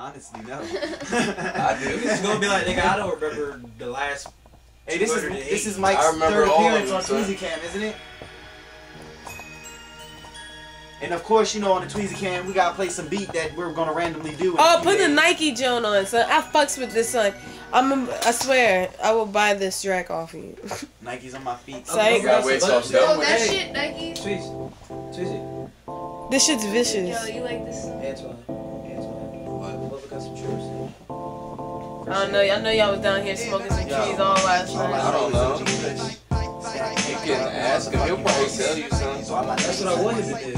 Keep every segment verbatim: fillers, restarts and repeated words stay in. Honestly, no. I do. It's gonna be like, nigga, I don't remember the last. Hey, this is this is Mike's third appearance on Tweezy Cam, isn't it? And of course, you know, on the Tweezy Cam, we gotta play some beat that we're gonna randomly do. Oh, put the Nike joint on, son. I fucks with this, son. I'm, I swear, I will buy this rack off of you. Nike's on my feet. So I ain't got weights off. Oh, that shit, Nike. Tweezy, Tweezy. This shit's vicious. Yo, you like this song? That's why. That's why. Love it, got some trips. I don't know. I know y'all was down here smoking some trees all last night. I don't know. You can ask him. He'll probably tell you something. That's what I wanted to do.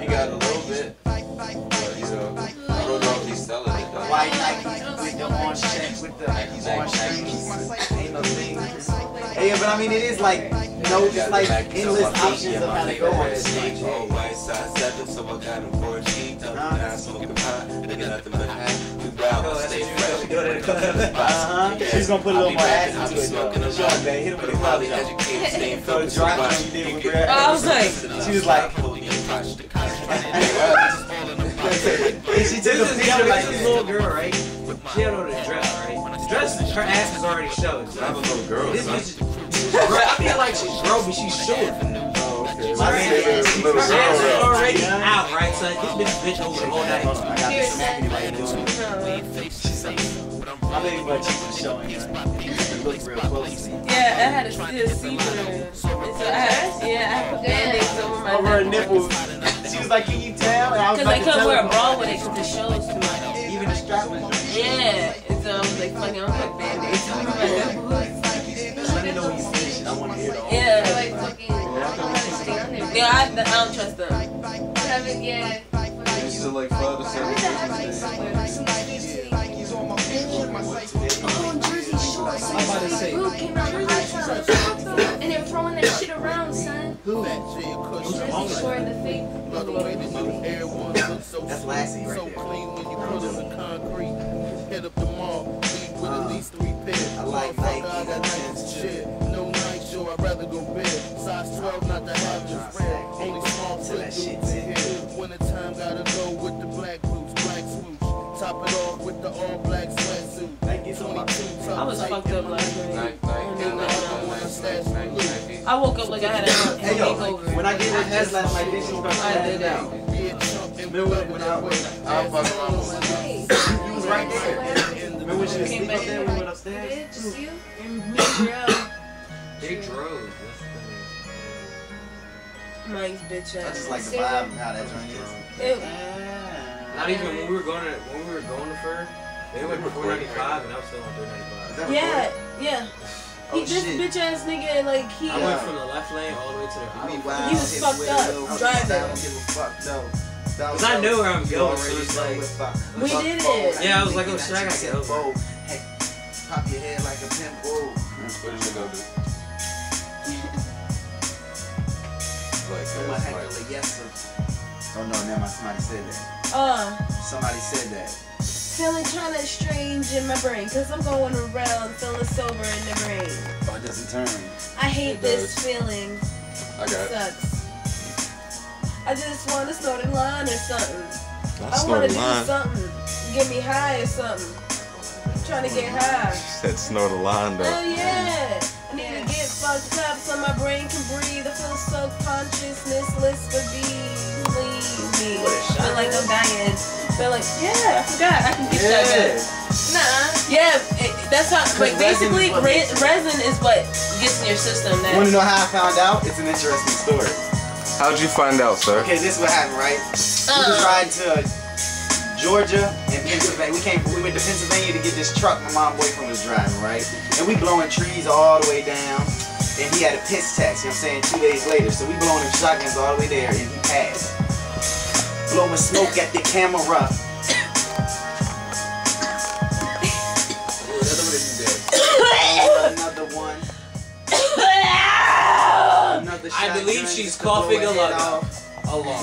He got a little bit. But, you know, I don't know if he's selling it though. White Nike with the orange check, with the orange check. Ain't no thing. Hey, but I mean, it is like, no, just like endless options of how they go on the stage. Oh, white side seven, so I got him for a cheap. Tell him that I smoke a pot. Nigga, nothing but high. Uh-huh. She's gonna put a little more ass into it. I was like, she was like, she took a picture of this little girl, right? She had on a dress, right? The dress, her ass is already showing. I'm a little girl. This bitch, I feel like she's grown, but she's short. My ass is already out, right? So this bitch over all night. My baby butt cheeks are showing. Yeah, I had a still C for her. So I, yeah, I put band-aids over my over her nipples. She was like, "Can you tell?" And I was like, "Cause I couldn't wear a bra with it, cause the show's too much." Even the strap was. Yeah, and so I was like, "Fucking, I'm putting band-aids over my nipples." Let me know what you said. I want to hear it all. Yeah, like fucking. Yeah, I, I don't trust them. Seven, yeah. These are like five or seven. I'm on Jersey Shore, so I'm about to say. Who came out of high top? And they're throwing that shit around, son. Who? Jersey Shore, the fake. That's Lassie right there. So clean when you put it in concrete. Hit up the mall. Leave with at least three pairs. I like Nike. I got nice shit. No night show. I'd rather go big. Size twelve, not the average. That shit too. Winter time gotta go with the black boots, black swoosh. Top it off with the all black sweatsuit. I was fucked up last night. I woke up like I had a hey, yo, when I did my test last night, this was gonna I did out. Remember when I was you was right there. Remember when she was sleeping up there when we went upstairs? Just you and they drove. Mike's bitch ass. I just like the vibe and how that joint is. Yeah. Not even when we were going to when we were going to Fur, they went for four ninety-five and I was still on three ninety-five. Yeah, yeah. He oh, this bitch ass nigga like he. I went from the left lane all the way to the right. Wow, he was fucked up driving. I don't give a fuck no. Cause I knew where I was going, so it's like we did it. Yeah, I was like, oh shit, I gotta get over. Hey, pop your head like a pinball. What is it gonna do? Like my like, like, yes, oh no, never mind. Somebody said that. Uh. Somebody said that. Feeling kind of strange in my brain, cause I'm going around feeling sober in the rain. Oh, it doesn't turn. I hate this feeling. I got it. Sucks. I just want to snort a line or something. I want to do something. Get me high or something. I'm trying to get high. She said snort a line though. Oh yeah. I need yeah. to get fucked up so my brain can breathe. I feel so consciousness, list for be, leave me. I feel like I'm dying. I feel like, yeah, I forgot. I can get yeah. that good. Nah. Yeah, it, that's how, like basically re resin is what gets in your system. That you want to know how I found out? It's an interesting story. How'd you find out, sir? Okay, this is what happened, right? Uh-huh. We was riding to Georgia and Pennsylvania. We came, we went to Pennsylvania to get this truck my mom's boyfriend was driving, right? And we blowing trees all the way down, and he had a piss tax, you know what I'm saying, two days later. So we blowing them shotguns all the way there, and he passed. Blowing smoke at the camera. Ooh, another one. Another I believe she's coughing a lot. A lot.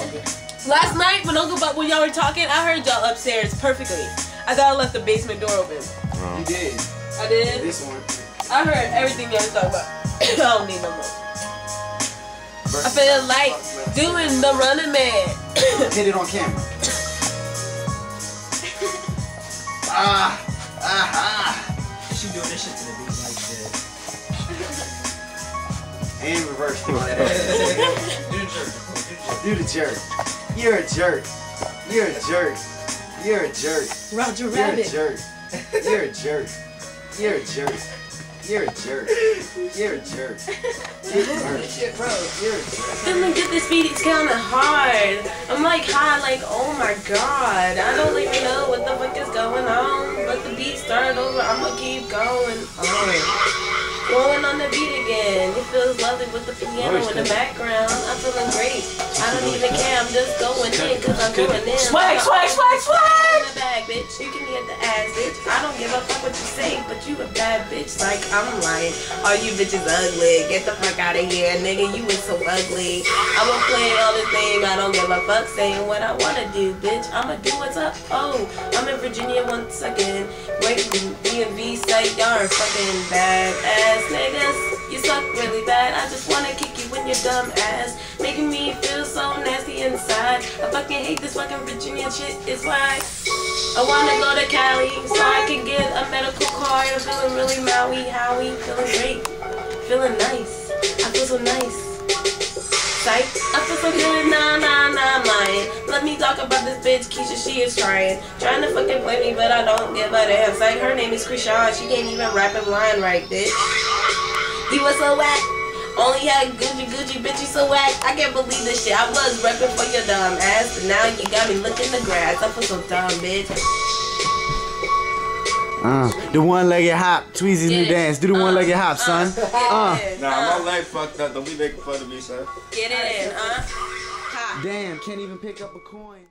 Last night, when Uncle Buck, when y'all were talking, I heard y'all upstairs perfectly. I thought I left the basement door open. Oh. You did. I did? This one. I heard everything y'all was talking about. I don't need no more. I feel like doing the Running Man. Hit it on camera. Ah, uh, ah, uh, she doing this shit to the beat like this. And reverse through that ass. Do the jerk. Do the jerk. You're a jerk. You're a jerk. You're a jerk. Roger Rabbit. You're a jerk. You're a jerk. You're a jerk. You're a jerk. You're a jerk. You're a jerk. Bro, you're a jerk. Then look at this beat, it's kinda hard. I'm like high, like, oh my god. I don't even know what the fuck is going on. But the beat started over, I'ma keep going on. Going on the beat again. It feels lovely with the piano in the background. I'm feeling great. I don't even care. I'm just going in because I'm going in. Swag, swag, swag, swag! In the bag, bitch. You can get the ass, bitch. I don't give a fuck what you say, but you a bad bitch. Like, I'm lying. All you bitches ugly. Get the fuck out of here, nigga. You is so ugly. I will play all the same. I don't give a fuck saying what I want to do, bitch. I'ma do what's up. Oh, I'm in Virginia once again. Wait, the D M V site. Y'all are fucking bad ass. Niggas, you suck really bad. I just wanna kick you in your dumb ass, making me feel so nasty inside. I fucking hate this fucking Virginia shit. It's like I wanna go to Cali so I can get a medical card. I'm feeling really Maui Howie, feeling great, feeling nice. I feel so nice. Psych, I feel so good. Nah, nah, nah, mine. Let me talk about this bitch Keisha. She is trying, trying to fucking play me, but I don't give a damn. Psych, her name is Krishan. She can't even rap and line right, bitch. You was so whack, only had Gucci, Gucci, bitch, you so whack. I can't believe this shit. I was repping for your dumb ass, but now you got me looking the grass. I feel so dumb, bitch. Uh, the one-legged hop, Tweezy's new dance. Do the uh, one-legged hop, uh, son. Uh, nah, my leg fucked up. Don't be making fun of me, son. Get it in, uh. Damn, can't even pick up a coin.